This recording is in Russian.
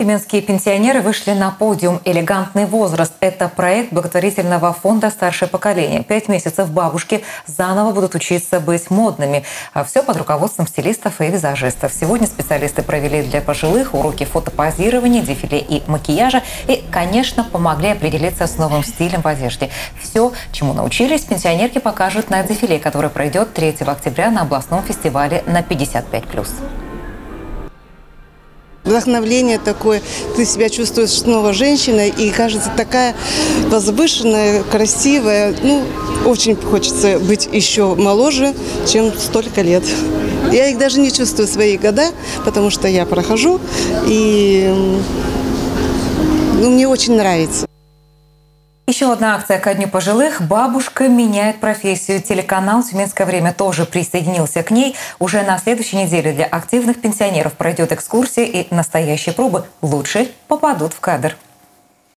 Тюменские пенсионеры вышли на подиум «Элегантный возраст». Это проект благотворительного фонда «Старшее поколение». 5 месяцев бабушки заново будут учиться быть модными. Все под руководством стилистов и визажистов. Сегодня специалисты провели для пожилых уроки фотопозирования, дефиле и макияжа. И, конечно, помогли определиться с новым стилем в одежде. Все, чему научились, пенсионерки покажут на дефиле, который пройдет 3 октября на областном фестивале «На 55+». Вдохновление такое, ты себя чувствуешь снова женщиной и, кажется, такая возвышенная, красивая. Ну, очень хочется быть еще моложе, чем столько лет. Я их даже не чувствую свои года, потому что я прохожу, и мне очень нравится. Еще одна акция ко Дню пожилых. Бабушка меняет профессию. Телеканал «Тюменское время» тоже присоединился к ней. Уже на следующей неделе для активных пенсионеров пройдет экскурсия и настоящие пробы. Лучшие попадут в кадр.